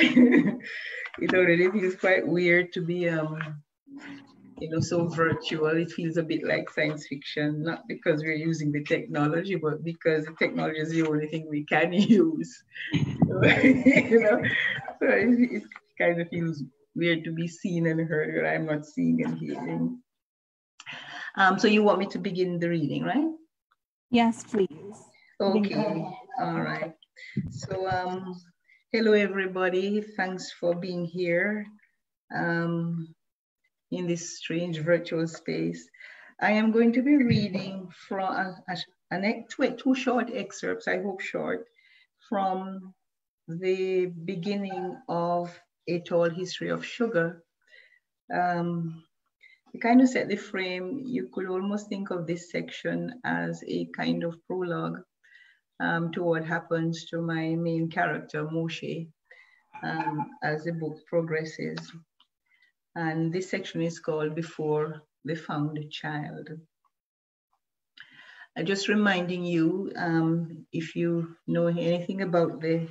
You know, it feels quite weird to be, you know, so virtual. It feels a bit like science fiction, not because we're using the technology, but because the technology is the only thing we can use. So, you know, so it kind of feels weird to be seen and heard when I'm not seeing and hearing. So you want me to begin the reading, right? Yes, please. Okay, all right. So hello, everybody. Thanks for being here in this strange virtual space. I am going to be reading from two short excerpts, I hope short, from the beginning of A Tall History of Sugar. To kind of set the frame, you could almost think of this section as a kind of prologue to what happens to my main character, Moshe, as the book progresses. And this section is called Before the Found Child. I'm just reminding you, if you know anything about the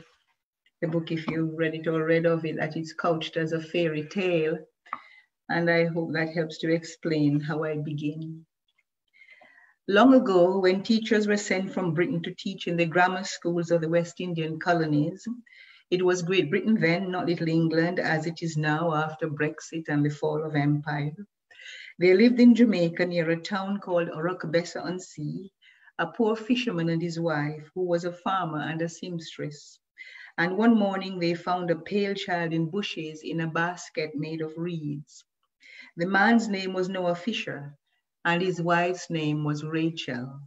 book, if you've read it or read of it, that it's couched as a fairy tale. And I hope that helps to explain how I begin. Long ago, when teachers were sent from Britain to teach in the grammar schools of the West Indian colonies, it was Great Britain then, not Little England, as it is now after Brexit and the fall of empire. They lived in Jamaica near a town called Oracabessa-on-Sea, a poor fisherman and his wife, who was a farmer and a seamstress. And one morning they found a pale child in bushes in a basket made of reeds. The man's name was Noah Fisher, and his wife's name was Rachel.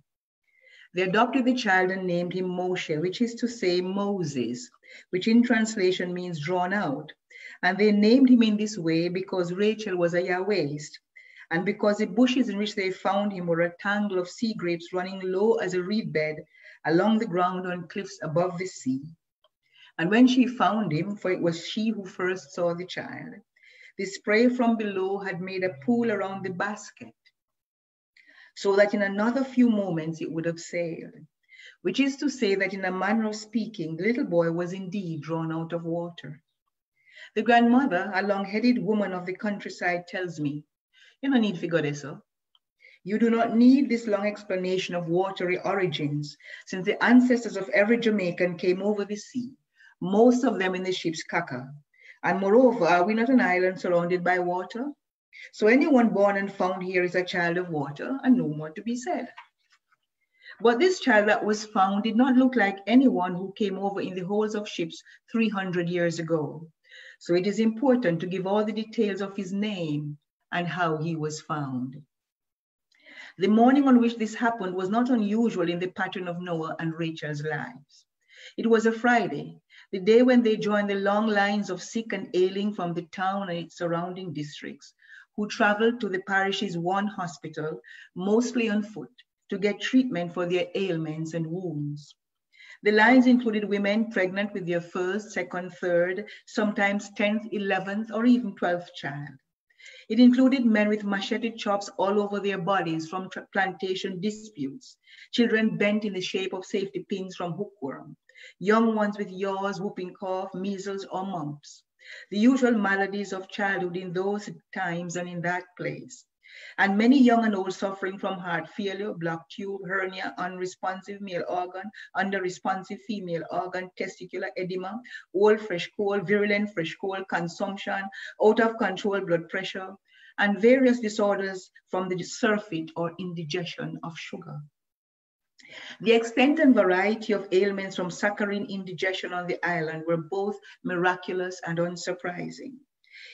They adopted the child and named him Moshe, which is to say Moses, which in translation means drawn out. And they named him in this way because Rachel was a Yahwehist, and because the bushes in which they found him were a tangle of sea grapes running low as a reed bed along the ground on cliffs above the sea. And when she found him, for it was she who first saw the child, the spray from below had made a pool around the basket, so that in another few moments it would have sailed, which is to say that in a manner of speaking, the little boy was indeed drawn out of water. The grandmother, a long-headed woman of the countryside, tells me, "You no need figure this up. You do not need this long explanation of watery origins, since the ancestors of every Jamaican came over the sea, most of them in the ship's kaka. And moreover, are we not an island surrounded by water? So anyone born and found here is a child of water, and no more to be said." But this child that was found did not look like anyone who came over in the holds of ships 300 years ago. So it is important to give all the details of his name and how he was found. The morning on which this happened was not unusual in the pattern of Noah and Rachel's lives. It was a Friday, the day when they joined the long lines of sick and ailing from the town and its surrounding districts, who traveled to the parish's one hospital, mostly on foot, to get treatment for their ailments and wounds. The lines included women pregnant with their first, second, third, sometimes 10th, 11th, or even 12th child. It included men with machete chops all over their bodies from plantation disputes, children bent in the shape of safety pins from hookworm, young ones with yaws, whooping cough, measles, or mumps, the usual maladies of childhood in those times and in that place, and many young and old suffering from heart failure, blocked tube, hernia, unresponsive male organ, under-responsive female organ, testicular edema, old fresh cold, virulent fresh cold, consumption, out-of-control blood pressure, and various disorders from the surfeit or indigestion of sugar. The extent and variety of ailments from saccharine indigestion on the island were both miraculous and unsurprising.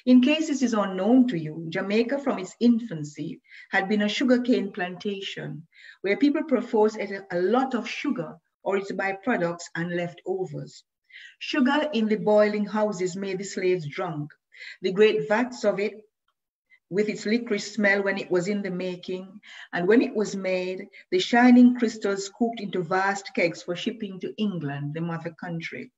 In case this is unknown to you, Jamaica from its infancy had been a sugarcane plantation where people perforce ate a lot of sugar or its byproducts and leftovers. Sugar in the boiling houses made the slaves drunk. The great vats of it with its licorice smell when it was in the making, and when it was made, the shining crystals scooped into vast kegs for shipping to England, the mother country.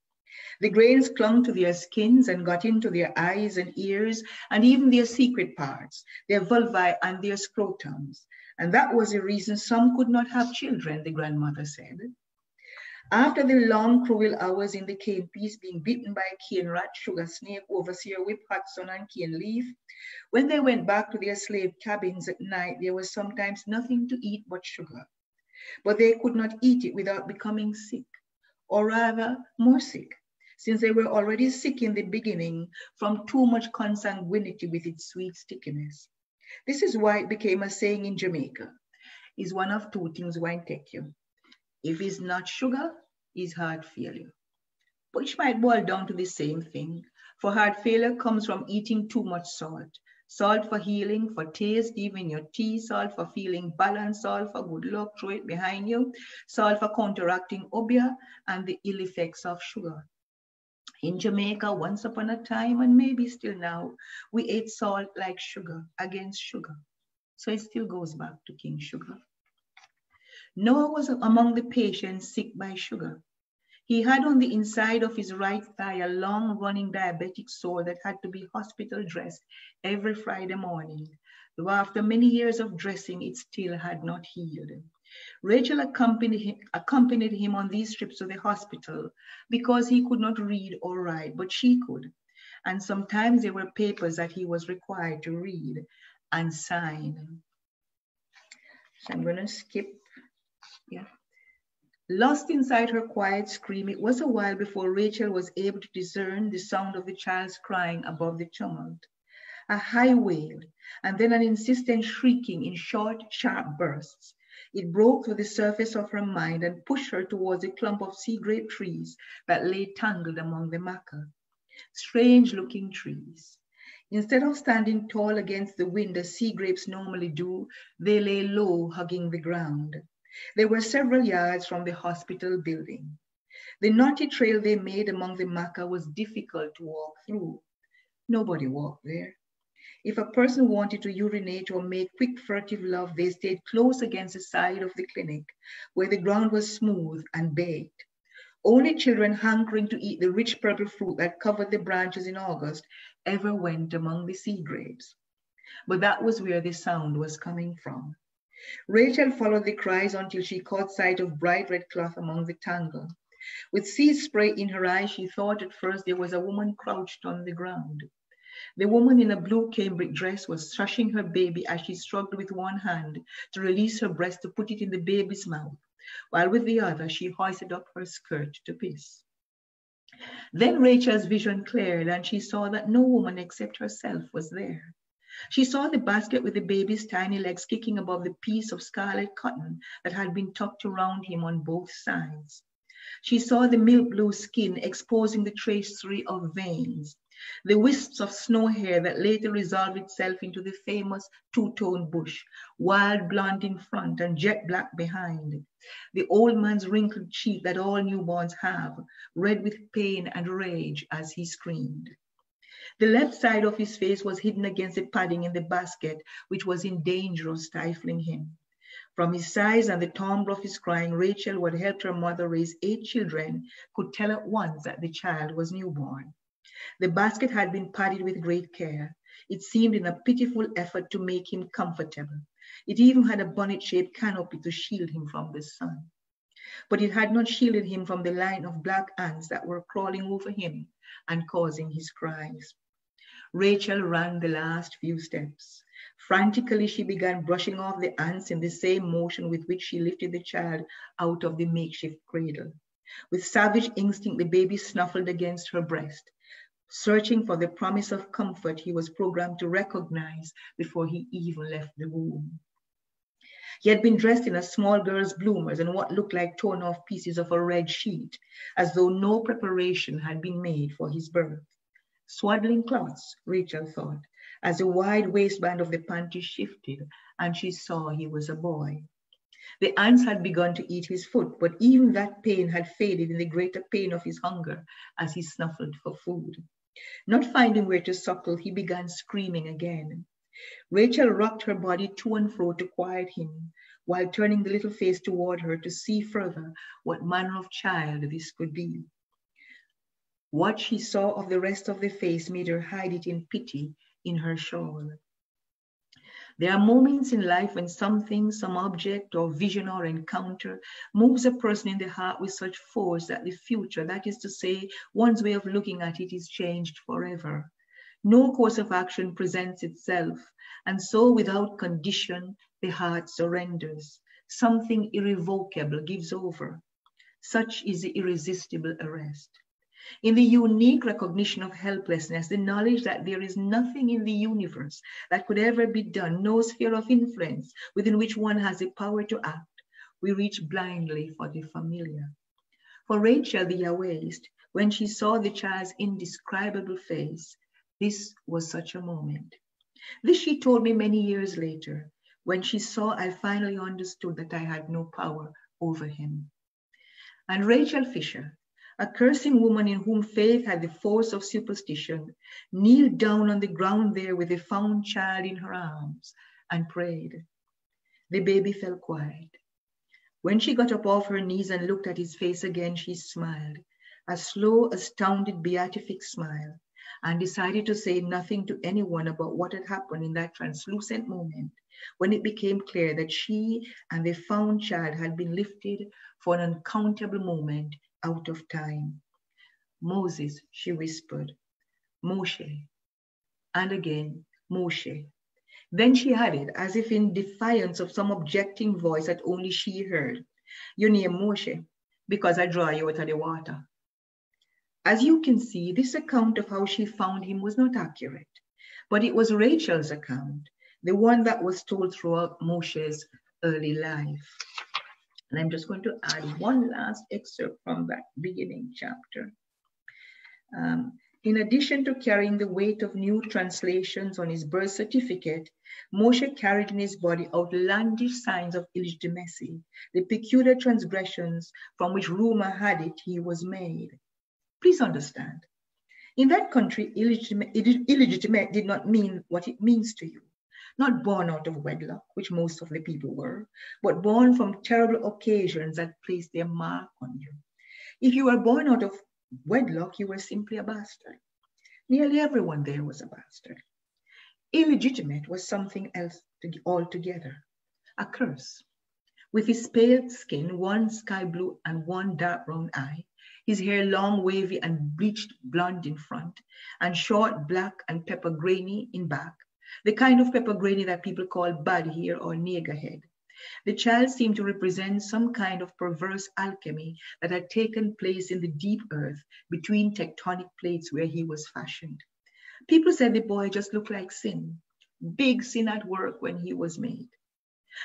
The grains clung to their skins and got into their eyes and ears, and even their secret parts, their vulvae and their scrotums. And that was the reason some could not have children, the grandmother said. After the long, cruel hours in the cave, bees being beaten by cane rat, sugar snake, overseer, whip, hudson, and cane leaf, when they went back to their slave cabins at night, there was sometimes nothing to eat but sugar. But they could not eat it without becoming sick, or rather more sick, since they were already sick in the beginning from too much consanguinity with its sweet stickiness. This is why it became a saying in Jamaica. Is one of two things wine take you. If it's not sugar, it's heart failure. Which might boil down to the same thing, for heart failure comes from eating too much salt. Salt for healing, for taste, even your tea, salt for feeling balance, salt for good luck, throw it behind you, salt for counteracting obia and the ill effects of sugar. In Jamaica, once upon a time, and maybe still now, we ate salt like sugar, against sugar. So it still goes back to King Sugar. Noah was among the patients sick by sugar. He had on the inside of his right thigh a long running diabetic sore that had to be hospital dressed every Friday morning, though after many years of dressing, it still had not healed. Rachel accompanied him on these trips to the hospital because he could not read or write, but she could. And sometimes there were papers that he was required to read and sign. So I'm gonna skip, yeah. Lost inside her quiet scream, it was a while before Rachel was able to discern the sound of the child's crying above the tumult. A high wail, and then an insistent shrieking in short, sharp bursts. It broke through the surface of her mind and pushed her towards a clump of sea grape trees that lay tangled among the maca. Strange looking trees. Instead of standing tall against the wind as sea grapes normally do, they lay low, hugging the ground. They were several yards from the hospital building. The knotty trail they made among the maca was difficult to walk through. Nobody walked there. If a person wanted to urinate or make quick furtive love, they stayed close against the side of the clinic, where the ground was smooth and baked. Only children hankering to eat the rich purple fruit that covered the branches in August ever went among the sea grapes. But that was where the sound was coming from. Rachel followed the cries until she caught sight of bright red cloth among the tangle. With sea spray in her eyes, she thought at first there was a woman crouched on the ground. The woman in a blue cambric dress was shushing her baby as she struggled with one hand to release her breast to put it in the baby's mouth, while with the other, she hoisted up her skirt to piss. Then Rachel's vision cleared and she saw that no woman except herself was there. She saw the basket with the baby's tiny legs kicking above the piece of scarlet cotton that had been tucked around him on both sides. She saw the milk blue skin exposing the tracery of veins, the wisps of snow hair that later resolved itself into the famous two-tone bush, wild blonde in front and jet black behind, the old man's wrinkled cheek that all newborns have, red with pain and rage as he screamed. The left side of his face was hidden against the padding in the basket, which was in danger of stifling him. From his size and the timbre of his crying, Rachel, who had helped her mother raise 8 children, could tell at once that the child was newborn. The basket had been padded with great care. It seemed in a pitiful effort to make him comfortable. It even had a bonnet-shaped canopy to shield him from the sun. But it had not shielded him from the line of black ants that were crawling over him and causing his cries. Rachel ran the last few steps. Frantically, she began brushing off the ants in the same motion with which she lifted the child out of the makeshift cradle. With savage instinct, the baby snuffled against her breast, searching for the promise of comfort he was programmed to recognize before he even left the womb. He had been dressed in a small girl's bloomers and what looked like torn-off pieces of a red sheet, as though no preparation had been made for his birth. Swaddling cloths, Rachel thought, as the wide waistband of the panty shifted and she saw he was a boy. The ants had begun to eat his foot, but even that pain had faded in the greater pain of his hunger as he snuffled for food. Not finding where to suckle, he began screaming again. Rachel rocked her body to and fro to quiet him, while turning the little face toward her to see further what manner of child this could be. What she saw of the rest of the face made her hide it in pity in her shawl. There are moments in life when something, some object or vision or encounter moves a person in the heart with such force that the future, that is to say, one's way of looking at it, is changed forever. No course of action presents itself, and so without condition, the heart surrenders. Something irrevocable gives over. Such is the irresistible arrest. In the unique recognition of helplessness, the knowledge that there is nothing in the universe that could ever be done, no sphere of influence within which one has the power to act, we reach blindly for the familiar. For Rachel, the Yahwehist, when she saw the child's indescribable face, this was such a moment. This she told me many years later, when she saw I finally understood that I had no power over him. And Rachel Fisher, a cursing woman in whom faith had the force of superstition, kneeled down on the ground there with the found child in her arms and prayed. The baby fell quiet. When she got up off her knees and looked at his face again, she smiled, a slow, astounded, beatific smile, and decided to say nothing to anyone about what had happened in that translucent moment when it became clear that she and the found child had been lifted for an uncountable moment out of time. Moses, she whispered, Moshe, and again, Moshe. Then she added, as if in defiance of some objecting voice that only she heard, "Your name Moshe, because I draw you out of the water." As you can see, this account of how she found him was not accurate, but it was Rachel's account, the one that was told throughout Moshe's early life. And I'm just going to add one last excerpt from that beginning chapter. In addition to carrying the weight of new translations on his birth certificate, Moshe carried in his body outlandish signs of illegitimacy, the peculiar transgressions from which rumor had it he was made. Please understand, in that country, illegitimate did not mean what it means to you. Not born out of wedlock, which most of the people were, but born from terrible occasions that placed their mark on you. If you were born out of wedlock, you were simply a bastard. Nearly everyone there was a bastard. Illegitimate was something else altogether, a curse. With his pale skin, one sky blue and one dark brown eye, his hair long, wavy, and bleached blonde in front, and short, black, and pepper grainy in back, the kind of pepper grainy that people call bad hair or nigger head. The child seemed to represent some kind of perverse alchemy that had taken place in the deep earth between tectonic plates where he was fashioned. People said the boy just looked like sin, big sin at work when he was made.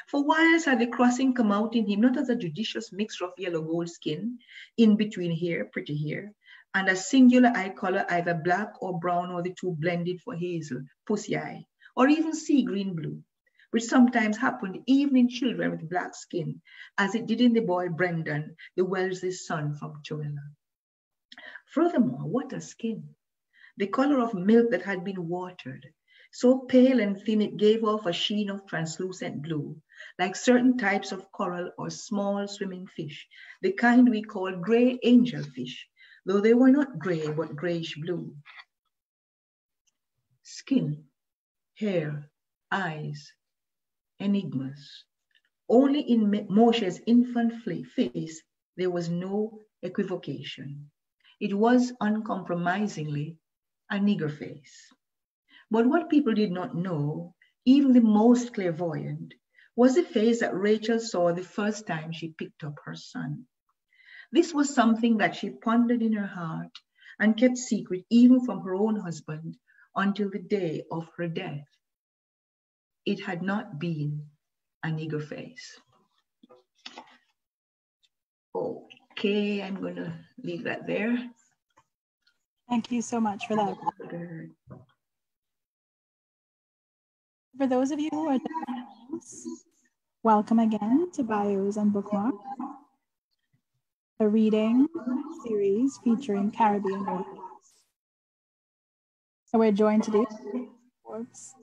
For whiles had the crossing come out in him, not as a judicious mixture of yellow gold skin, in between hair, pretty hair, and a singular eye color, either black or brown or the two blended for hazel, pussy eye, or even sea green blue, which sometimes happened even in children with black skin, as it did in the boy Brendan, the Welsh's son from Tuilla. Furthermore, what a skin, the color of milk that had been watered, so pale and thin it gave off a sheen of translucent blue, like certain types of coral or small swimming fish, the kind we call gray angelfish, though they were not gray, but grayish blue. Skin, hair, eyes, enigmas. Only in Moshe's infant face, there was no equivocation. It was uncompromisingly a nigger face. But what people did not know, even the most clairvoyant, was the face that Rachel saw the first time she picked up her son. This was something that she pondered in her heart and kept secret even from her own husband, until the day of her death. It had not been a nigger face. Okay, I'm going to leave that there. Thank you so much for that. For those of you who are joining us, welcome again to Bios and Bookmarks, a reading series featuring Caribbean authors. And we're joined today by Forbes,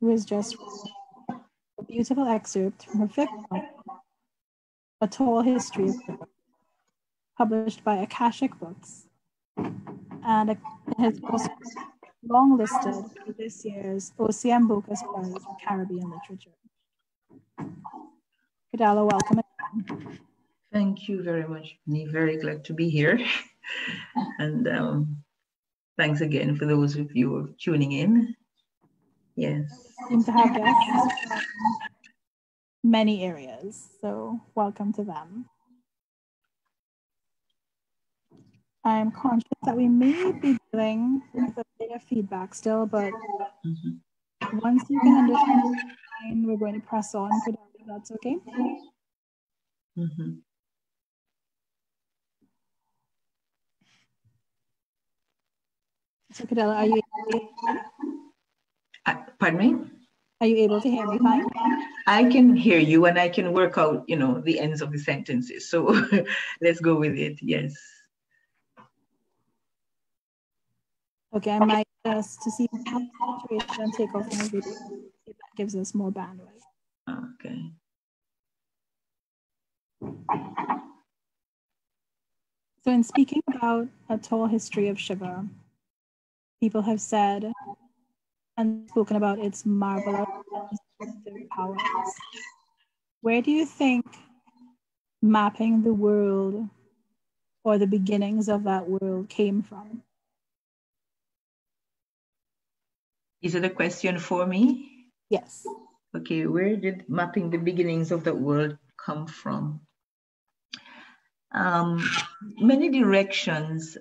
who has just read a beautiful excerpt from her fiction, A Tall History of Sugar, published by Akashic Books, and it has also longlisted for this year's OCM Bocas Prize for Caribbean Literature. Curdella, welcome again. Thank you very much, Penny. Very glad to be here. And thanks again for those of you who are tuning in. Yes. We seem to have guests from many areas, so welcome to them. I am conscious that we may be dealing with a bit of feedback still, but once you can understand, we're going to press on, if that's okay. So Curdella, are you able to hear me? Pardon me? Are you able to hear me fine? I can hear you, and I can work out, you know, the ends of the sentences. So let's go with it, yes. Okay, I might just to see the saturation and take off my video. That gives us more bandwidth. Okay. So in speaking about A Tall History of Sugar, people have said and spoken about its marvelous powers. Where do you think mapping the world or the beginnings of that world came from? Is it a question for me? Yes. Okay, where did mapping the beginnings of the world come from? Many directions.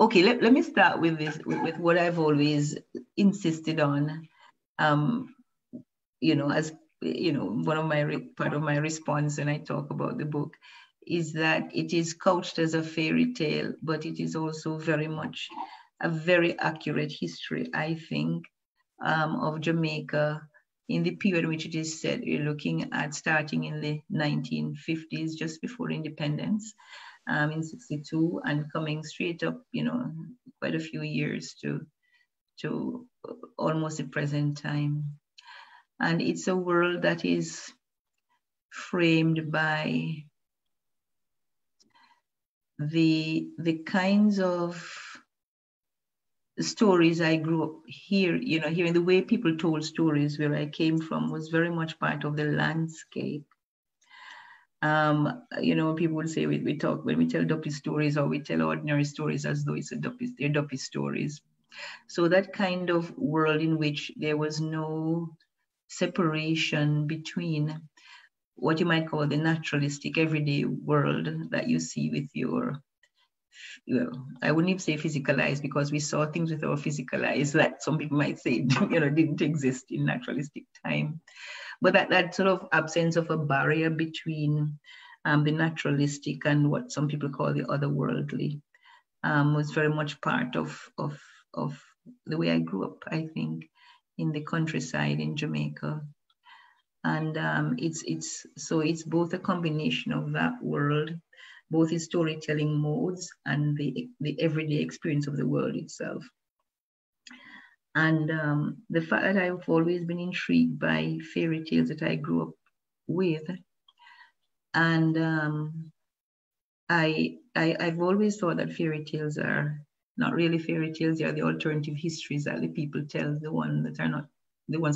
Okay, let me start with this, with what I've always insisted on. You know, as you know, part of my response when I talk about the book is that it is couched as a fairy tale, but it is also very much a very accurate history, I think, of Jamaica in the period in which it is set. You're looking at starting in the 1950s, just before independence, in 1962, and coming straight up, you know, quite a few years to almost the present time. And it's a world that is framed by the kinds of stories I grew up here, you know, hearing the way people told stories where I came from was very much part of the landscape. You know, people would say we talk when we tell Duppy stories, or we tell ordinary stories as though it's a Duppy, they're Duppy stories. So that kind of world in which there was no separation between what you might call the naturalistic everyday world that you see with your, well, I wouldn't even say physical eyes, because we saw things with our physical eyes that some people might say, you know, didn't exist in naturalistic time. But that sort of absence of a barrier between the naturalistic and what some people call the otherworldly was very much part of the way I grew up, I think, in the countryside in Jamaica. And it's both a combination of that world, both its storytelling modes and the everyday experience of the world itself. And the fact that I've always been intrigued by fairy tales that I grew up with, and I've always thought that fairy tales are not really fairy tales; they are the alternative histories that the people tell, the ones that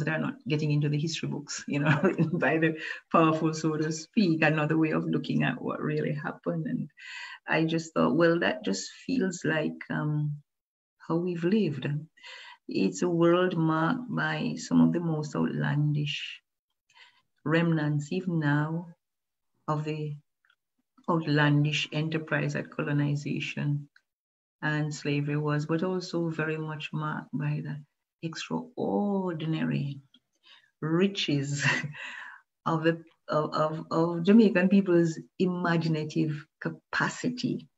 are not getting into the history books, you know, written by the powerful, so to speak, another way of looking at what really happened. And I just thought, well, that just feels like how we've lived. It's a world marked by some of the most outlandish remnants, even now, of the outlandish enterprise that colonization and slavery was, but also very much marked by that extraordinary riches of Jamaican people's imaginative capacity,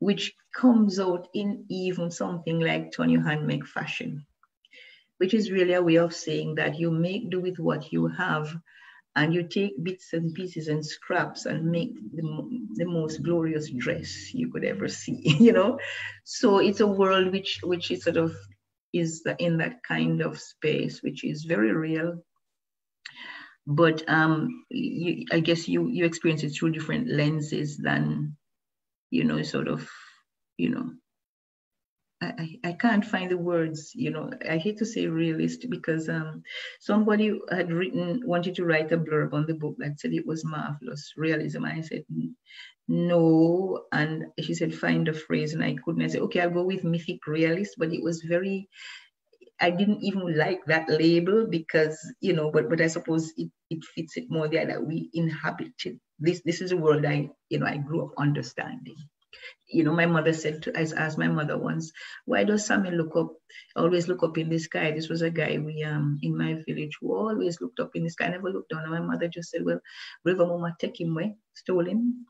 which comes out in even something like Tony Handmake fashion, which is really a way of saying that you make do with what you have, and you take bits and pieces and scraps and make the most glorious dress you could ever see, you know? So it's a world which is sort of, is in that kind of space, which is very real. But I guess you experience it through different lenses than you know, sort of, you know, I can't find the words, you know, I hate to say realist, because somebody had wanted to write a blurb on the book that said it was marvelous realism. And I said, no. And she said, find a phrase. And I couldn't. I said, okay, I'll go with mythic realist. But it was very, I didn't even like that label because, you know, but I suppose it fits it more there that we inhabited. This is a world I, you know, I grew up understanding. You know, my mother said, I asked my mother once, why does Sammy always look up in the sky? This was a guy we, in my village, who always looked up in the sky, never looked down. And my mother just said, well, River Mama take him away, stole him,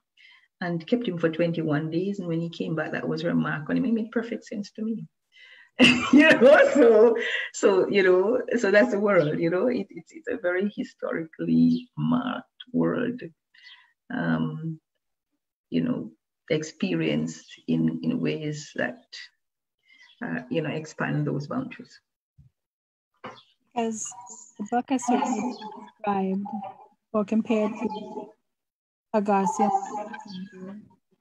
and kept him for 21 days. And when he came back, that was her mark on him. It made perfect sense to me. You know, so, you know, so that's the world, you know, it's a very historically marked world, you know, experienced in ways that, you know, expand those boundaries. Because the book is certainly described or compared to Agassiz.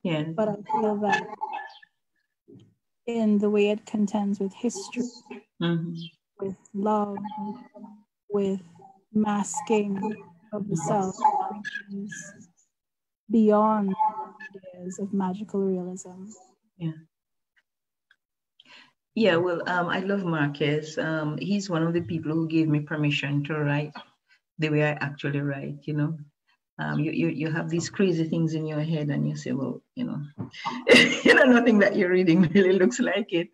Yeah. But I feel that in the way it contends with history, mm-hmm. with love, with masking of the self, beyond ideas of magical realism. Yeah. Yeah, well, I love Marquez. He's one of the people who gave me permission to write the way I actually write, you know. You have these crazy things in your head and you say, well, you know, you know, nothing that you're reading really looks like it,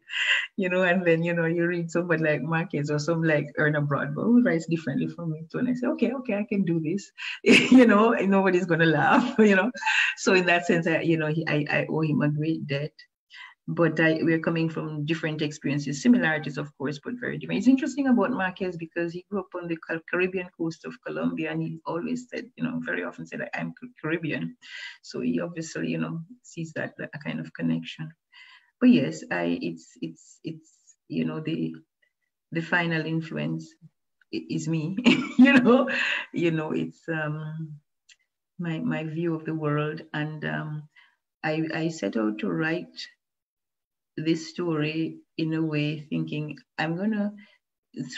you know, and then, you know, you read somebody like Marquez or some like Erna Broadwell, who writes differently from me too, and I say, okay, I can do this, you know, and nobody's going to laugh, you know, so in that sense, I owe him a great debt, but we're coming from different experiences, similarities, of course, but very different. It's interesting about Marquez because he grew up on the Caribbean coast of Colombia, and he always said, you know, very often said, I'm Caribbean. So he obviously, you know, sees that kind of connection. But yes, it's you know, the final influence is me, you know, it's my view of the world. And I set out to write this story in a way thinking I'm gonna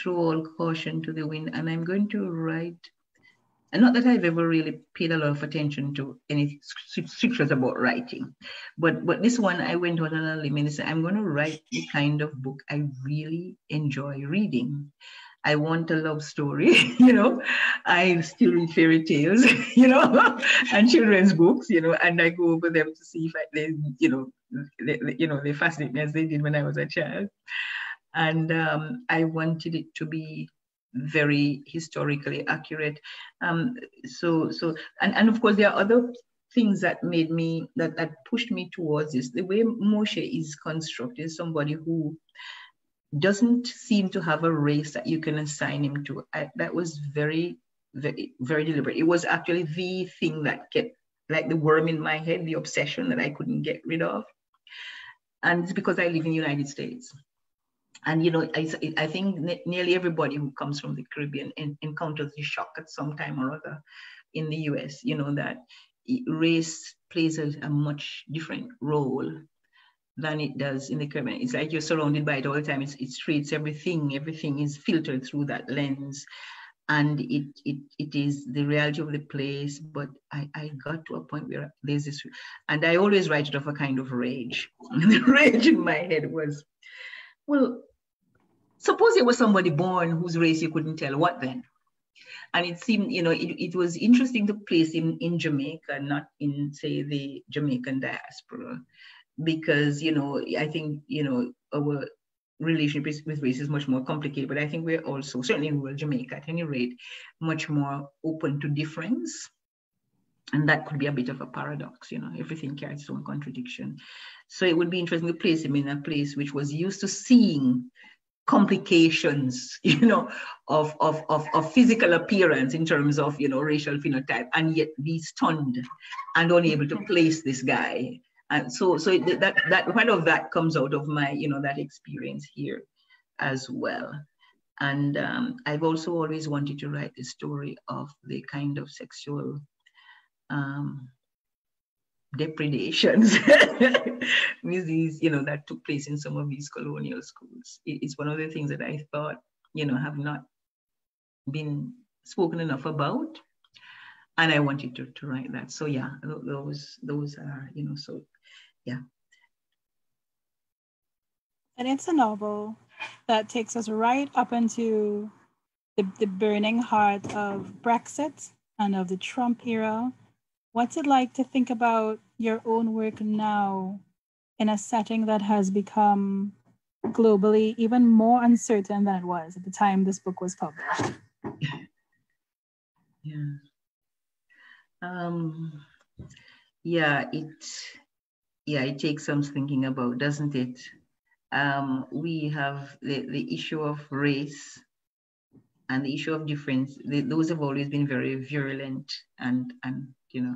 throw all caution to the wind and I'm going to write, and not that I've ever really paid a lot of attention to any scriptures about writing, but this one I went on a limb and said, I'm gonna write the kind of book I really enjoy reading. I want a love story, you know, I still read fairy tales, you know, and children's books, you know, and I go over them to see if they fascinate me as they did when I was a child. And I wanted it to be very historically accurate. So, and of course there are other things that made me, that pushed me towards this. The way Moshe is constructed is somebody who doesn't seem to have a race that you can assign him to. That was very, very, very deliberate. It was actually the thing that kept, like the worm in my head, the obsession that I couldn't get rid of. And it's because I live in the United States. And, you know, I think nearly everybody who comes from the Caribbean encounters the shock at some time or other in the US, you know, that race plays a much different role than it does in the Caribbean. It's like you're surrounded by it all the time. It treats everything is filtered through that lens. And it is the reality of the place, but I got to a point where there's this, and I always write it off a kind of rage. The rage in my head was, well, suppose it was somebody born whose race you couldn't tell, what then? And it seemed, you know, it was interesting to place him in Jamaica, not in, say, the Jamaican diaspora, because, you know, I think, you know, our relationship with race is much more complicated, but I think we're also, certainly in rural Jamaica at any rate, much more open to difference. And that could be a bit of a paradox, you know, everything carries its own contradiction. So it would be interesting to place him in a place which was used to seeing complications, you know, of physical appearance in terms of, you know, racial phenotype, and yet be stunned and unable to place this guy. And so that part of that comes out of my, you know, that experience here as well. And I've also always wanted to write the story of the kind of sexual depredations with these, you know, that took place in some of these colonial schools. It's one of the things that I thought, you know, have not been spoken enough about, and I wanted to write that. So yeah, those are, you know, so yeah. And it's a novel that takes us right up into the burning heart of Brexit and of the Trump era. What's it like to think about your own work now in a setting that has become globally even more uncertain than it was at the time this book was published? Yeah. It takes some thinking about, doesn't it? We have the issue of race and the issue of difference. Those have always been very virulent and you know,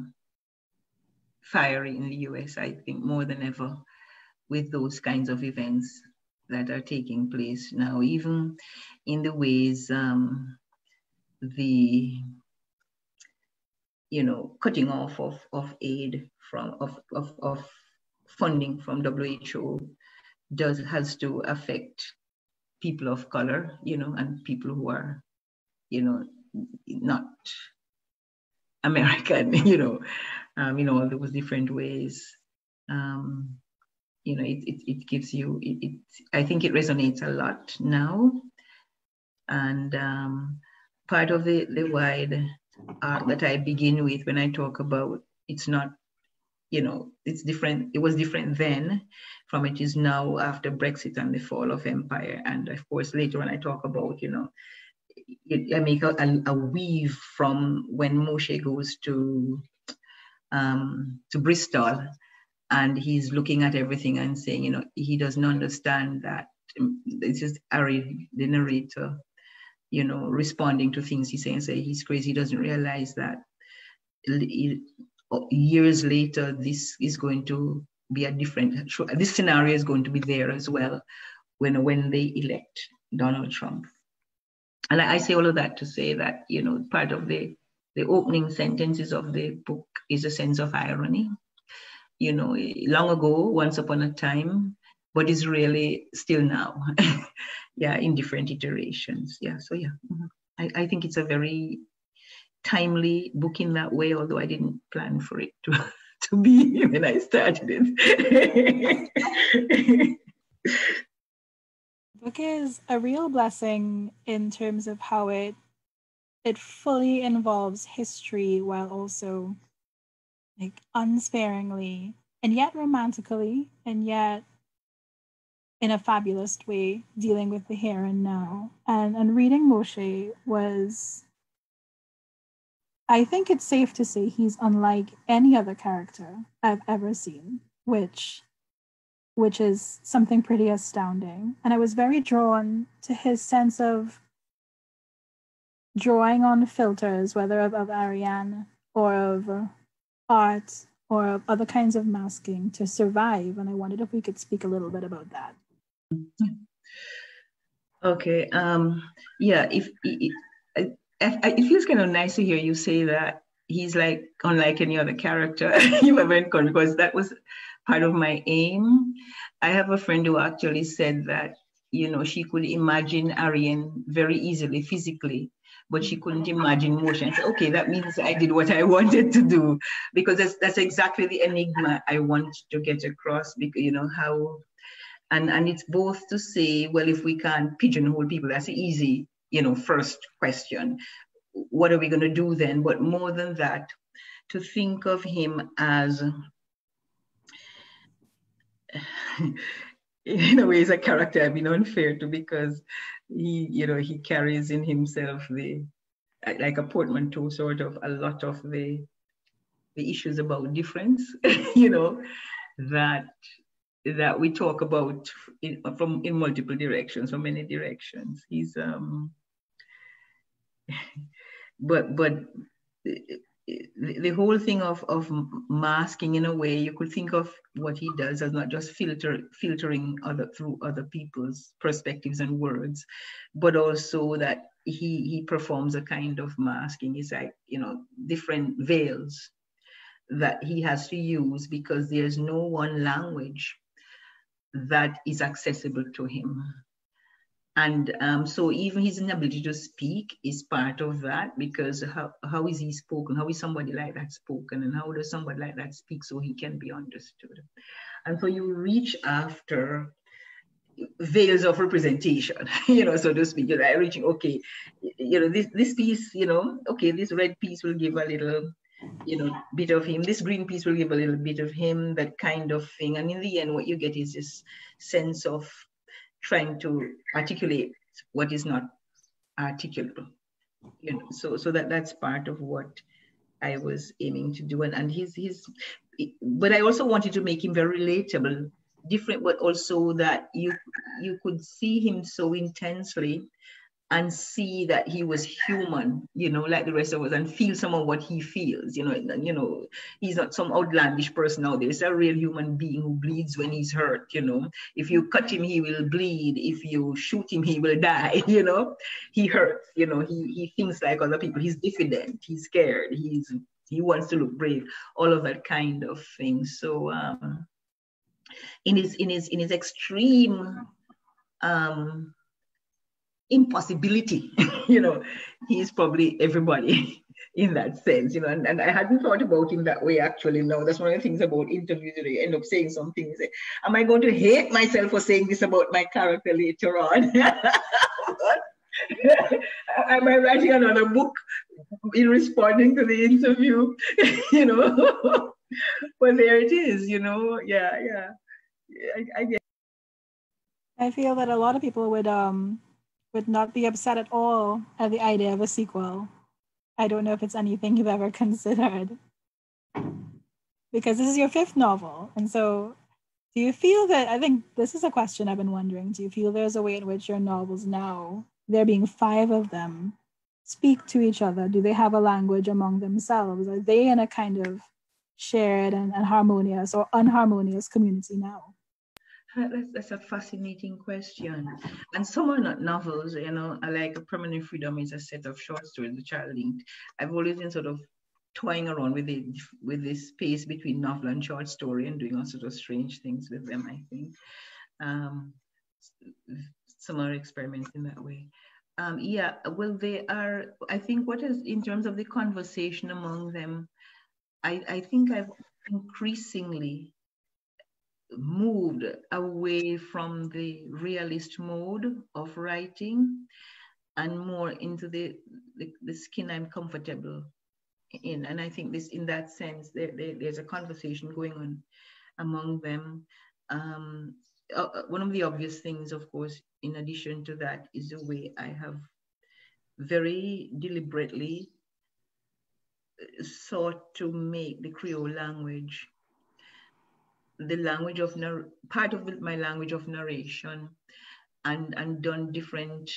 fiery in the US, I think, more than ever with those kinds of events that are taking place now, even in the ways cutting off of aid from of funding from WHO has to affect people of color, you know, and people who are, you know, not American, you know, in all those different ways. You know, it gives you, I think it resonates a lot now. And part of the wide arc that I begin with when I talk about, it's not, you know, it's different, it was different then from it is now after Brexit and the fall of empire. And of course, later on I talk about, you know, I make a weave from when Moshe goes to Bristol, and he's looking at everything and saying, you know, he doesn't understand that it's just Ari, the narrator, you know, responding to things he's saying, say he's crazy. He doesn't realize that years later, this is going to be a different. This scenario is going to be there as well when they elect Donald Trump. And I say all of that to say that, you know, part of the opening sentences of the book is a sense of irony. You know, long ago, once upon a time, but is really still now. Yeah, in different iterations. Yeah, so yeah, I think it's a very timely book in that way, although I didn't plan for it to be when I started it. Book is a real blessing in terms of how it fully involves history while also like unsparingly and yet romantically and yet in a fabulous way dealing with the here and now. And reading Moshe was, I think it's safe to say, he's unlike any other character I've ever seen, which is something pretty astounding. And I was very drawn to his sense of drawing on filters, whether of Ariane or of art or of other kinds of masking to survive. And I wondered if we could speak a little bit about that. Okay, it feels kind of nice to hear you say that he's like unlike any other character you ever encountered, because that was part of my aim. I have a friend who actually said that, you know, she could imagine Ariane very easily physically, but she couldn't imagine Moshe. I said, okay, that means I did what I wanted to do, because that's exactly the enigma I want to get across, because, you know, how, and it's both to say, well, if we can't pigeonhole people, that's an easy, you know, first question. What are we going to do then? But more than that, to think of him as, in a way, he's a character I've been unfair to, because he, you know, he carries in himself the, like a portmanteau, sort of a lot of the issues about difference, you know, that we talk about in multiple directions, from many directions. He's but the whole thing of masking, in a way, you could think of what he does as not just filtering through other people's perspectives and words, but also that he performs a kind of masking. It's like, you know, different veils that he has to use, because there's no one language that is accessible to him. And so even his inability to speak is part of that, because how is he spoken? How is somebody like that spoken? And how does somebody like that speak so he can be understood? And so you reach after veils of representation, you know, so to speak. You're like reaching, okay, you know, this piece, you know, okay, this red piece will give a little, you know, bit of him. This green piece will give a little bit of him, that kind of thing. And in the end, what you get is this sense of trying to articulate what is not articulable, you know. So that's part of what I was aiming to do, and his. But I also wanted to make him very relatable, different, but also that you could see him so intensely, and see that he was human, you know, like the rest of us, and feel some of what he feels, you know. And, you know, he's not some outlandish person out there. He's a real human being who bleeds when he's hurt, you know. If you cut him, he will bleed. If you shoot him, he will die, you know. He hurts, you know. He thinks like other people. He's diffident. He's scared. He wants to look brave. All of that kind of thing. So in his extreme impossibility, you know, he's probably everybody in that sense, you know. And I hadn't thought about him that way, actually. No, that's one of the things about interviews. You end up saying something, you say, am I going to hate myself for saying this about my character later on? Am I writing another book in responding to the interview? You know. But there it is, you know. Yeah I guess I feel that a lot of people would not be upset at all at the idea of a sequel. I don't know if it's anything you've ever considered, because this is your 5th novel. And so do you feel that, I think this is a question I've been wondering, do you feel there's a way in which your novels now, there being 5 of them, speak to each other? Do they have a language among themselves? Are they in a kind of shared and harmonious or unharmonious community now? That's a fascinating question. And some are not novels, you know, like A Permanent Freedom is a set of short stories which are linked. I've always been sort of toying around with this space between novel and short story, and doing all sorts of strange things with them, I think. Some are experimenting that way. Yeah, well, they are, I think what is, in terms of the conversation among them, I think I've increasingly moved away from the realist mode of writing and more into the skin I'm comfortable in. And I think this, in that sense, there's a conversation going on among them. One of the obvious things, of course, in addition to that, is the way I have very deliberately sought to make the Creole language the language of part of my language of narration, and done different,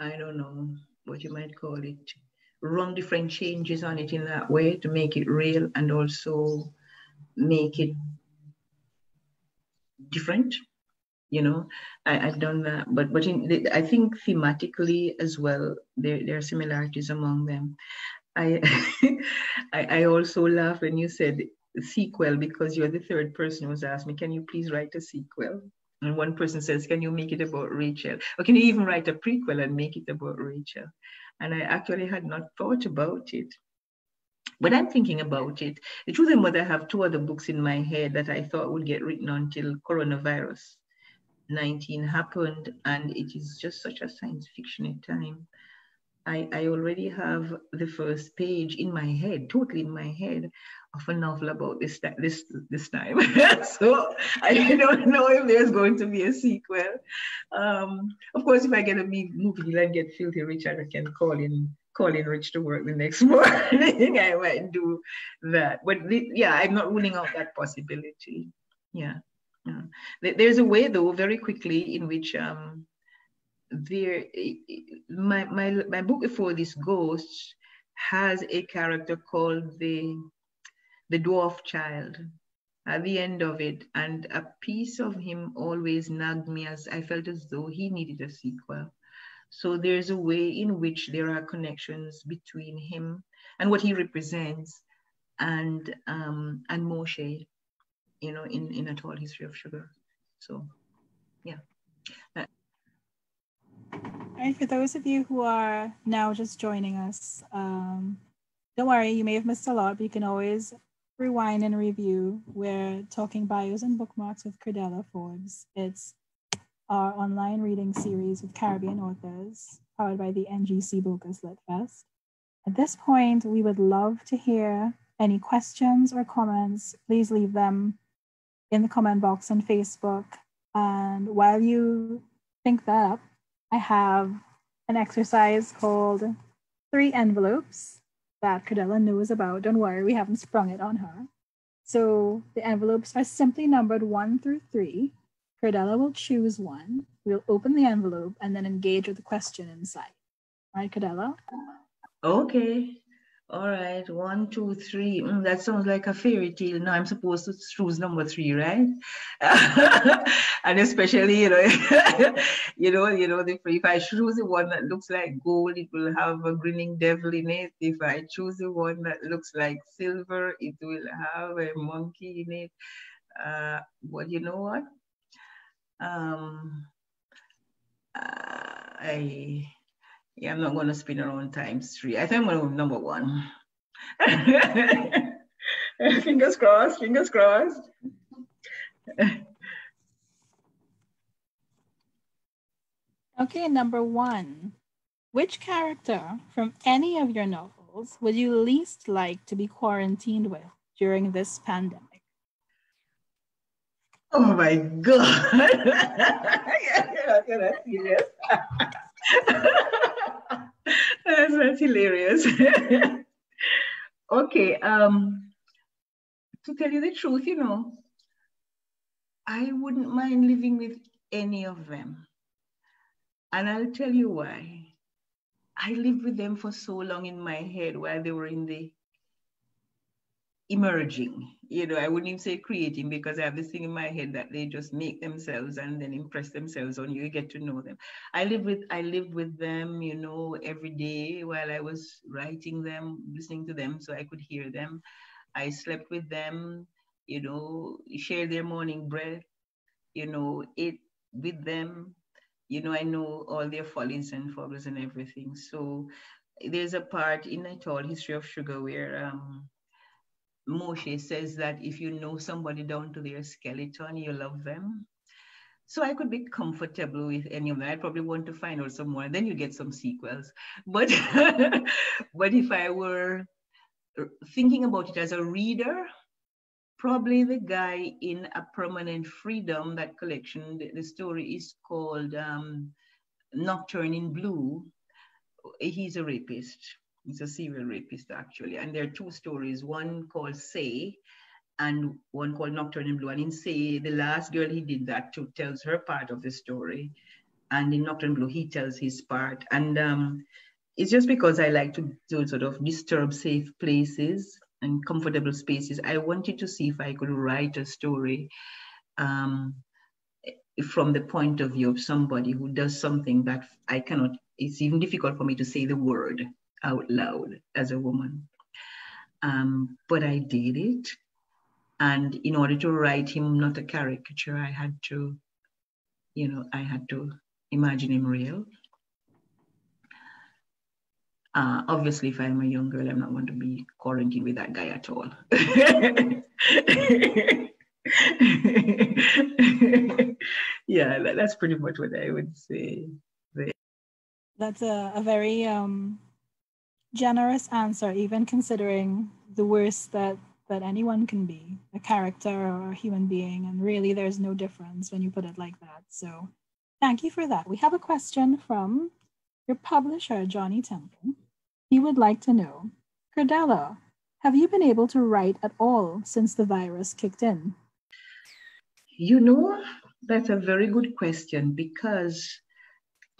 I don't know what you might call it, wrong different changes on it in that way to make it real and also make it different, you know. I've done that, but I think thematically as well, there are similarities among them. I also laugh when you said sequel, because you're the 3rd person who's asked me, can you please write a sequel? And one person says, can you make it about Rachel? Or can you even write a prequel and make it about Rachel? And I actually had not thought about it, but I'm thinking about it. The truth is, I have 2 other books in my head that I thought would get written until coronavirus 19 happened, and it is just such a science fiction time. I already have the first page in my head, totally in my head, of a novel about this time. So I don't know if there's going to be a sequel. Of course, if I get a movie deal and get filthy rich, I can call in Rich to work the next morning. I might do that. But yeah, I'm not ruling out that possibility. Yeah. There's a way, though, very quickly, in which my book before this, Ghosts, has a character called the dwarf child at the end of it, and a piece of him always nagged me, as I felt as though he needed a sequel. So there's a way in which there are connections between him and what he represents and Moshe, you know, in A Tall History of Sugar. So, yeah. All right, for those of you who are now just joining us, don't worry, you may have missed a lot, but you can always rewind and review. We're talking Bios and Bookmarks with Curdella Forbes. It's our online reading series with Caribbean authors, powered by the NGC Bocas Lit Fest. At this point, we would love to hear any questions or comments. Please leave them in the comment box on Facebook. And while you think that up, I have an exercise called 3 envelopes that Curdella knows about. Don't worry, we haven't sprung it on her. So the envelopes are simply numbered 1 through 3. Curdella will choose one. We'll open the envelope and then engage with the question inside. All right, Curdella? Okay. All right. 1, 2, 3. That sounds like a fairy tale. Now I'm supposed to choose number 3, right? And especially, you know, if I choose the one that looks like gold, it will have a grinning devil in it. If I choose the one that looks like silver, it will have a monkey in it. But you know what? Yeah, I'm not going to spin around times 3. I think I'm going to move number 1. Fingers crossed, fingers crossed. Okay, number 1. Which character from any of your novels would you least like to be quarantined with during this pandemic? Oh my God. That's serious. That's hilarious. Okay. To tell you the truth, you know, I wouldn't mind living with any of them. And I'll tell you why. I lived with them for so long in my head while they were in the emerging, you know, I wouldn't even say creating, because I have this thing in my head that they just make themselves and then impress themselves on you. You get to know them. I lived with them, you know, every day while I was writing them, listening to them, so I could hear them. I slept with them, you know, shared their morning breath, you know, ate with them, you know, I know all their follies and foibles and everything. So there's a part in A Tall History of Sugar where Moshe says that if you know somebody down to their skeleton, you love them. So I could be comfortable with any of that. I probably want to find out some more. Then you get some sequels. But, but if I were thinking about it as a reader, probably the guy in A Permanent Freedom, that collection, the story is called Nocturne in Blue. He's a rapist. He's a serial rapist, actually. And there are 2 stories, one called Say and one called Nocturne in Blue. And in Say, the last girl he did that to tells her part of the story. And in Nocturne in Blue, he tells his part. And it's just because I like to sort of disturb safe places and comfortable spaces. I wanted to see if I could write a story from the point of view of somebody who does something that I cannot, it's even difficult for me to say the word out loud as a woman, but I did it. And in order to write him not a caricature, I had to, you know, I had to imagine him real. Obviously, if I'm a young girl, I'm not going to be quarantined with that guy at all. Yeah, that's pretty much what I would say. That's a very generous answer, even considering the worst that anyone can be, a character or a human being, and really there's no difference when you put it like that. So thank you for that. We have a question from your publisher, Johnny Temple. He would like to know, Curdella, have you been able to write at all since the virus kicked in? You know, that's a very good question, because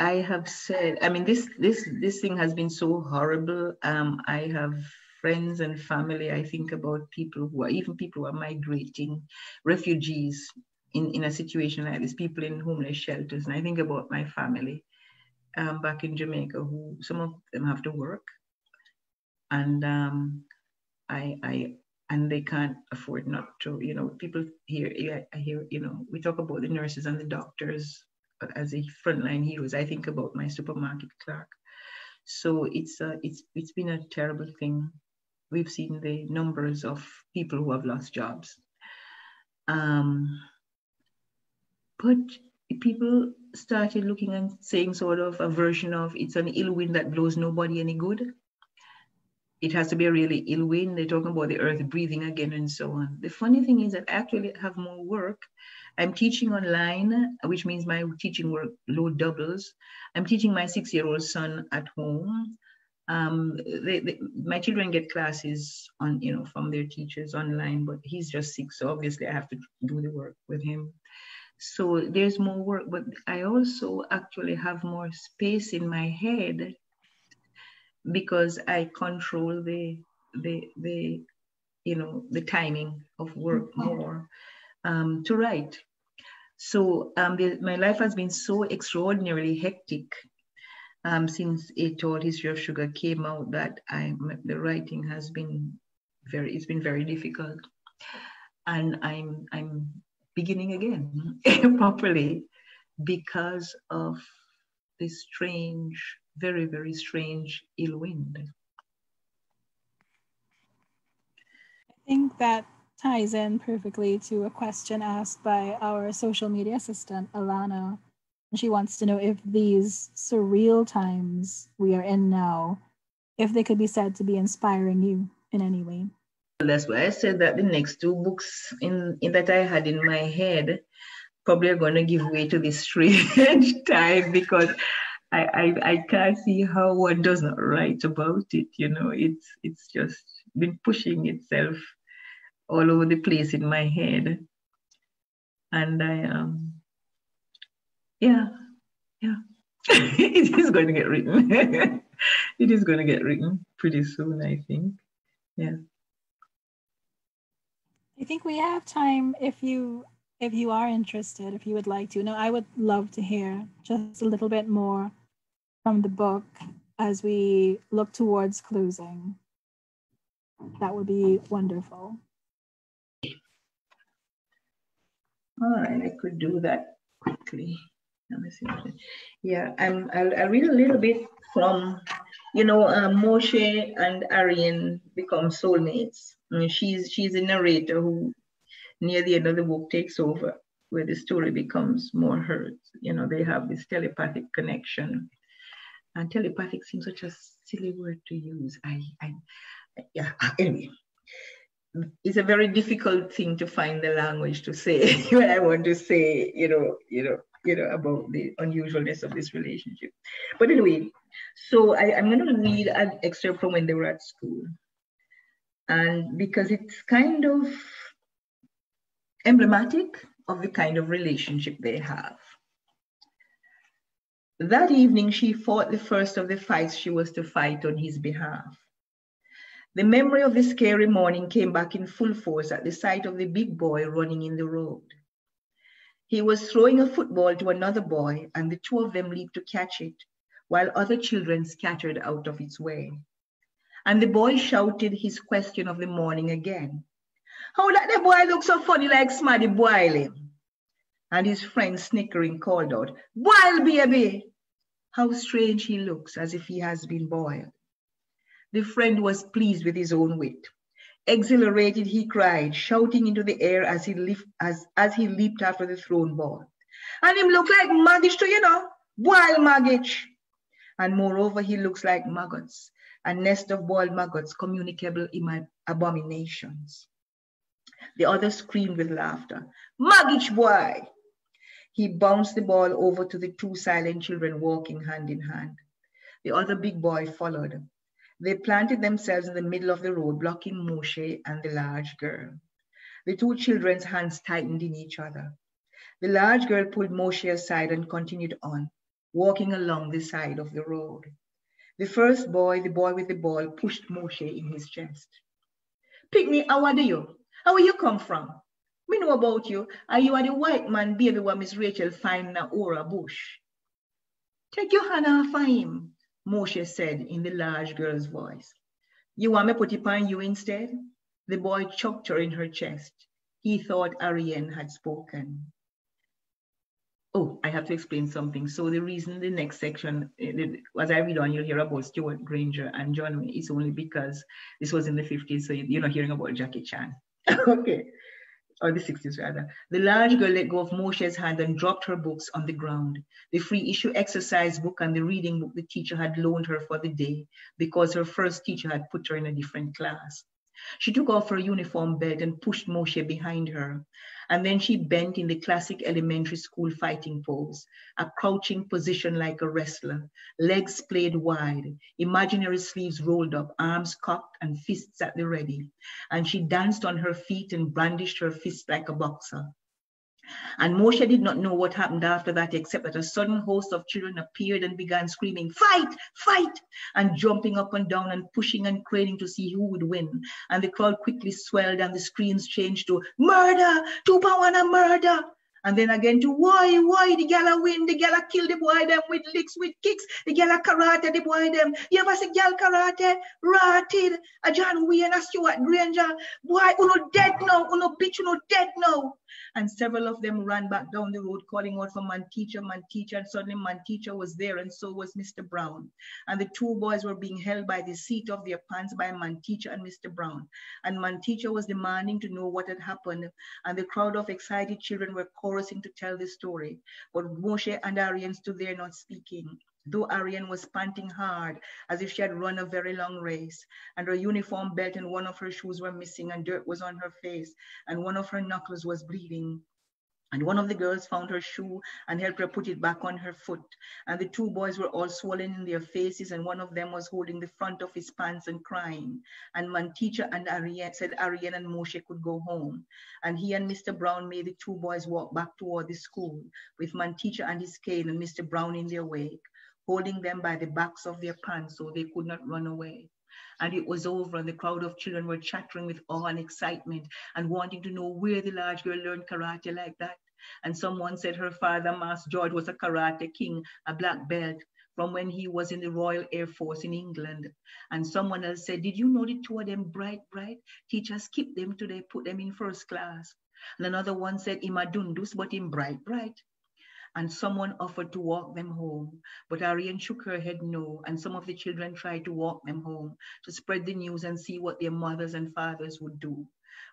I have said, I mean, this thing has been so horrible. I have friends and family. I think about even people who are migrating, refugees in a situation like this, people in homeless shelters. And I think about my family back in Jamaica, who some of them have to work. And I and they can't afford not to, you know, people here, I hear, you know, we talk about the nurses and the doctors as a frontline heroes. I think about my supermarket clerk. So it's been a terrible thing. We've seen the numbers of people who have lost jobs. But people started looking and saying sort of a version of, it's an ill wind that blows nobody any good. It has to be a really ill wind. They're talking about the earth breathing again and so on. The funny thing is that I actually have more work. I'm teaching online, which means my teaching workload doubles. I'm teaching my 6-year-old son at home. My children get classes on, you know, from their teachers online, but he's just 6, so obviously I have to do the work with him. So there's more work, but I also actually have more space in my head because I control the you know, the timing of work more to write. So my life has been so extraordinarily hectic since A Tall History of Sugar came out that the writing has been very difficult, and I'm beginning again properly because of this strange, very strange ill wind. I think that ties in perfectly to a question asked by our social media assistant, Alana. She wants to know if these surreal times we are in now, if they could be said to be inspiring you in any way. That's why I said that the next 2 books in that I had in my head probably are going to give way to this strange time, because I can't see how one doesn't write about it. You know, it's just been pushing itself all over the place in my head. And I yeah, it is going to get written. It is going to get written pretty soon, I think. Yeah. I think we have time if you are interested, if you would like to. Now, I would love to hear just a little bit more from the book as we look towards closing. That would be wonderful. All right, I could do that quickly. Let me see. Yeah, I'll read a little bit from, you know, Moshe and Ariane become soulmates. And she's a narrator who, near the end of the book, takes over, where the story becomes more hers. You know, they have this telepathic connection. And telepathic seems such a silly word to use. Yeah, anyway. It's a very difficult thing to find the language to say what I want to say, you know, about the unusualness of this relationship. But anyway, so I'm going to read an excerpt from when they were at school. And because it's kind of emblematic of the kind of relationship they have. That evening, she fought the first of the fights she was to fight on his behalf. The memory of the scary morning came back in full force at the sight of the big boy running in the road. He was throwing a football to another boy, and the two of them leaped to catch it, while other children scattered out of its way. And the boy shouted his question of the morning again. How that the boy look so funny like Smaddy Boyle? And his friend, snickering, called out, Boil, baby! How strange he looks, as if he has been boiled. The friend was pleased with his own wit. Exhilarated, he cried, shouting into the air as he leaped after the thrown ball. And him look like Maggish to, you know, Boil Maggish. And moreover, he looks like maggots, a nest of boiled maggots, communicable in my abominations. The other screamed with laughter. Maggish boy! He bounced the ball over to the two silent children walking hand in hand. The other big boy followed. They planted themselves in the middle of the road, blocking Moshe and the large girl. The two children's hands tightened in each other. The large girl pulled Moshe aside and continued on, walking along the side of the road. The first boy, the boy with the ball, pushed Moshe in his chest. Pick me, how are you? How will you come from? We know about you. Are you the white man, baby, where Miss Rachel find na Ora bush? Take your hand off of him, Moshe said in the large girl's voice. You want me to put it on you instead? The boy choked her in her chest. He thought Ariane had spoken. Oh, I have to explain something. So the reason the next section, as I read on, you'll hear about Stuart Granger and John Wayne, is only because this was in the 50s, so you're not hearing about Jackie Chan. Okay, or the 60s rather. The large girl let go of Moshe's hand and dropped her books on the ground. The free issue exercise book and the reading book the teacher had loaned her for the day because her first teacher had put her in a different class. She took off her uniform belt and pushed Moshe behind her. And then she bent in the classic elementary school fighting pose, a crouching position like a wrestler, legs played wide, imaginary sleeves rolled up, arms cocked and fists at the ready. And she danced on her feet and brandished her fists like a boxer. And Moshe did not know what happened after that, except that a sudden host of children appeared and began screaming, "Fight! Fight!" and jumping up and down and pushing and craning to see who would win. And the crowd quickly swelled and the screams changed to "Murder! Tupawana murder!" And then again to why, the gala win, the gala kill the boy them with licks, with kicks, the gala karate, the boy them. You ever see gal karate? Ratted, a John Wayne, a Stuart Granger, why, uno dead now, uno bitch, uno dead now. And several of them ran back down the road calling out for man teacher, and suddenly man teacher was there and so was Mr. Brown. And the two boys were being held by the seat of their pants by man teacher and Mr. Brown. And man teacher was demanding to know what had happened, and the crowd of excited children were chorusing to tell the story. But Moshe and Ariane stood there not speaking, though Ariane was panting hard as if she had run a very long race, and her uniform belt and one of her shoes were missing, and dirt was on her face, and one of her knuckles was bleeding. And one of the girls found her shoe and helped her put it back on her foot. And the two boys were all swollen in their faces, and one of them was holding the front of his pants and crying. And man teacher and Ariane said Ariane and Moshe could go home. And he and Mr. Brown made the two boys walk back toward the school with man teacher and his cane and Mr. Brown in their wake, holding them by the backs of their pants so they could not run away. And it was over, and the crowd of children were chattering with awe and excitement and wanting to know where the large girl learned karate like that. And someone said her father, Master George, was a karate king, a black belt, from when he was in the Royal Air Force in England. And someone else said, "Did you know the two of them bright? Teachers keep them till they put them in first class." And another one said, "Him a dundus, but him bright. And someone offered to walk them home, but Ariane shook her head no, and some of the children tried to walk them home, to spread the news and see what their mothers and fathers would do.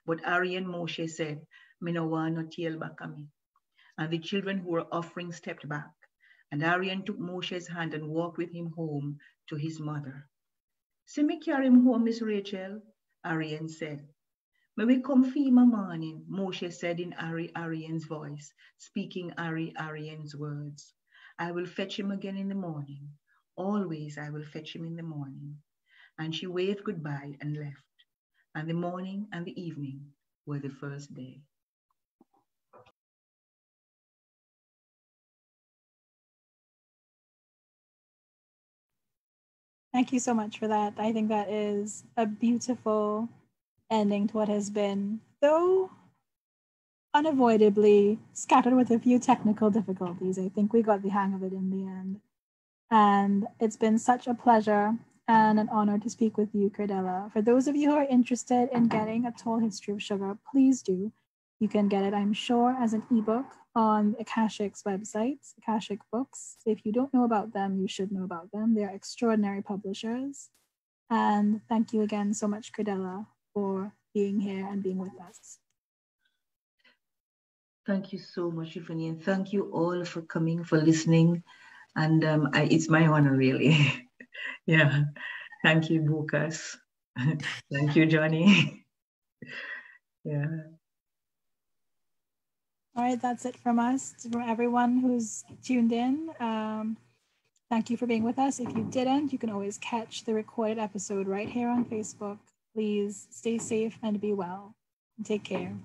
But Ariane Moshe said, "Me no want no tail back of me." And the children who were offering stepped back, and Ariane took Moshe's hand and walked with him home to his mother. "See me carry him home, Miss Rachel," Ariane said. "May we come for him a morning," Moshe said in Ariane's voice, speaking Ariane's words. "I will fetch him again in the morning. Always I will fetch him in the morning." And she waved goodbye and left. And the morning and the evening were the first day. Thank you so much for that. I think that is a beautiful ending to what has been, though unavoidably scattered with a few technical difficulties. I think we got the hang of it in the end. And it's been such a pleasure and an honor to speak with you, Curdella. For those of you who are interested in getting A Tall History of Sugar, please do. You can get it, I'm sure, as an ebook on Akashic's website, Akashic Books. If you don't know about them, you should know about them. They are extraordinary publishers. And thank you again so much, Curdella, for being here and being with us. Thank you so much, Tiffany, and thank you all for coming, for listening. And it's my honor, really. Yeah. Thank you, Bocas. Thank you, Johnny. Yeah. All right, that's it from us, from everyone who's tuned in. Thank you for being with us. If you didn't, you can always catch the recorded episode right here on Facebook. Please stay safe and be well. Take care.